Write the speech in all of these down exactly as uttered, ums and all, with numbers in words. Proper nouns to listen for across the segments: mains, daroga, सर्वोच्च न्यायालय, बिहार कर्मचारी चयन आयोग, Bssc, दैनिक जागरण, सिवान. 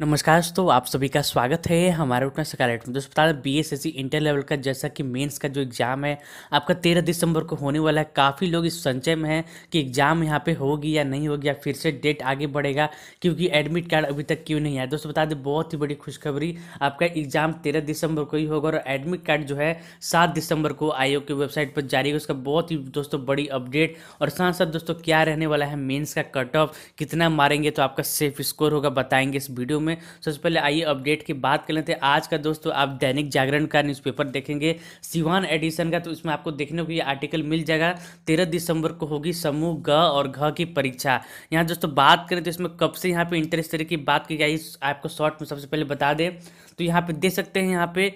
नमस्कार दोस्तों, आप सभी का स्वागत है हमारे उठना सकारात्मक। दोस्तों बता दें, बी एसएसी इंटर लेवल का जैसा कि मेंस का जो एग्ज़ाम है आपका तेरह दिसंबर को होने वाला है। काफ़ी लोग इस संचय में हैं कि एग्ज़ाम यहाँ पे होगी या नहीं होगी या फिर से डेट आगे बढ़ेगा क्योंकि एडमिट कार्ड अभी तक क्यों नहीं आया। दोस्तों बता दें, बहुत ही बड़ी खुशखबरी, आपका एग्ज़ाम तेरह दिसंबर को ही होगा और एडमिट कार्ड जो है सात दिसंबर को आयोग की वेबसाइट पर जारी होगा। उसका बहुत ही दोस्तों बड़ी अपडेट और साथ साथ दोस्तों क्या रहने वाला है, मेन्स का कट ऑफ कितना मारेंगे तो आपका सेफ स्कोर होगा, बताएंगे इस वीडियो में। सबसे पहले आइए अपडेट की बात कर लेते हैं। आज का दोस्तों आप दैनिक जागरण का न्यूज़पेपर देखेंगे सिवान एडिशन का, तो इसमें आपको देखने को ये आर्टिकल मिल जाएगा। तेरह दिसंबर को होगी समूह ग और घ की परीक्षा। यहाँ दोस्तों बात करें तो इसमें कब से यहाँ पे इंटरेस्ट तरह की बात की जाए आपको शॉर्ट में सबसे पहले बता दें, तो यहाँ पे देख सकते हैं, यहाँ पे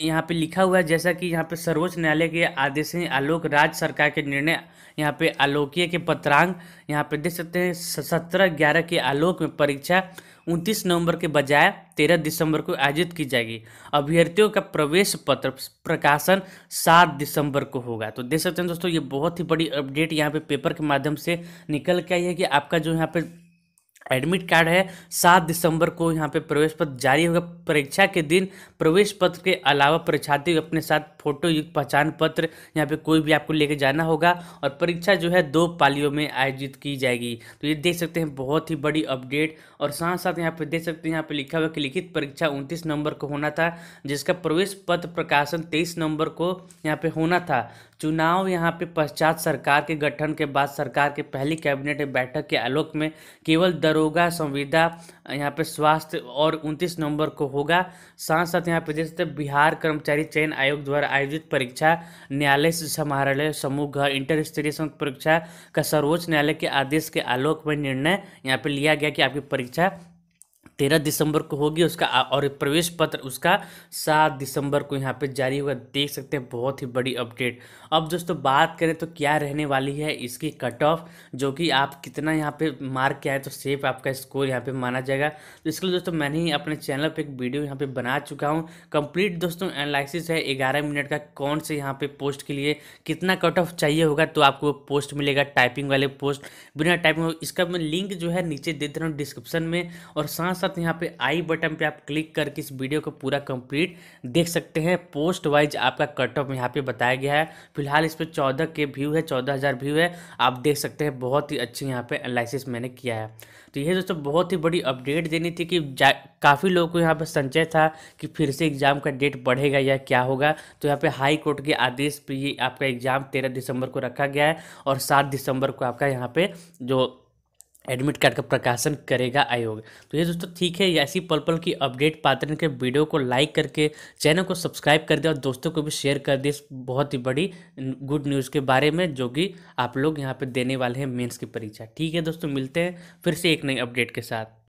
यहाँ पे लिखा हुआ है जैसा कि यहाँ पे सर्वोच्च न्यायालय के आदेश आलोक राज्य सरकार के निर्णय यहाँ पे आलोकीय के पत्रांग यहाँ पे देख सकते हैं सत्रह ग्यारह के आलोक में परीक्षा उनतीस नवंबर के बजाय तेरह दिसंबर को आयोजित की जाएगी। अभ्यर्थियों का प्रवेश पत्र प्रकाशन सात दिसंबर को होगा। तो देख सकते हैं दोस्तों, ये बहुत ही बड़ी अपडेट यहाँ पे पेपर के माध्यम से निकल के आई है कि आपका जो यहाँ पे एडमिट कार्ड है सात दिसंबर को यहाँ पे प्रवेश पत्र जारी होगा। परीक्षा के दिन प्रवेश पत्र के अलावा परीक्षार्थी अपने साथ फोटो युक्त पहचान पत्र यहाँ पे कोई भी आपको लेके जाना होगा और परीक्षा जो है दो पालियों में आयोजित की जाएगी। तो ये देख सकते हैं बहुत ही बड़ी अपडेट और साथ साथ यहाँ पे देख सकते हैं यहाँ पे लिखा हुआ कि लिखित परीक्षा उनतीस नवंबर को होना था जिसका प्रवेश पत्र प्रकाशन तेईस नवंबर को यहाँ पे होना था। चुनाव यहाँ पे पश्चात सरकार के गठन के बाद सरकार के पहली कैबिनेट बैठक के आलोक में केवल दरोगा संविदा यहाँ पे स्वास्थ्य और उनतीस नवंबर को होगा। साथ साथ यहाँ पे जैसे बिहार कर्मचारी चयन आयोग द्वारा आयोजित परीक्षा न्यायालय समाहरणालय समूह घर इंटर स्तरीय संयुक्त परीक्षा का सर्वोच्च न्यायालय के आदेश के आलोक में निर्णय यहाँ पे लिया गया कि आपकी परीक्षा तेरह दिसंबर को होगी उसका और प्रवेश पत्र उसका सात दिसंबर को यहाँ पे जारी होगा। देख सकते हैं बहुत ही बड़ी अपडेट। अब दोस्तों बात करें तो क्या रहने वाली है इसकी कट ऑफ, जो कि आप कितना यहाँ पे मार्क के आए तो सेफ आपका स्कोर यहाँ पे माना जाएगा। तो इसके लिए दोस्तों मैंने ही अपने चैनल पे एक वीडियो यहाँ पे बना चुका हूँ, कंप्लीट दोस्तों एनालिसिस है ग्यारह मिनट का, कौन से यहाँ पे पोस्ट के लिए कितना कट ऑफ चाहिए होगा तो आपको पोस्ट मिलेगा, टाइपिंग वाले पोस्ट बिना टाइपिंग। इसका मैं लिंक जो है नीचे दे दे रहा हूँ डिस्क्रिप्शन में और साथ साथ यहाँ पे आई बटन पे आप क्लिक करके इस वीडियो को पूरा कंप्लीट देख सकते हैं। पोस्ट वाइज आपका कट ऑफ यहाँ पे बताया गया है। फिलहाल इस पे चौदह के व्यू है, चौदह हज़ार व्यू है, आप देख सकते हैं। बहुत ही अच्छी यहाँ पे एनालिसिस मैंने किया है। तो ये दोस्तों बहुत ही बड़ी अपडेट देनी थी कि काफ़ी लोगों को यहाँ पर संचय था कि फिर से एग्ज़ाम का डेट बढ़ेगा या क्या होगा। तो यहाँ पे हाई कोर्ट के आदेश पे ये आपका एग्ज़ाम तेरह दिसंबर को रखा गया है और सात दिसंबर को आपका यहाँ पे जो एडमिट कार्ड का प्रकाशन करेगा आयोग। तो ये दोस्तों ठीक है, ऐसी पल पल की अपडेट पाते रहने के वीडियो को लाइक करके चैनल को सब्सक्राइब कर दें और दोस्तों को भी शेयर कर दें इस बहुत ही बड़ी गुड न्यूज़ के बारे में जो कि आप लोग यहाँ पे देने वाले हैं मेंस की परीक्षा। ठीक है दोस्तों, मिलते हैं फिर से एक नई अपडेट के साथ।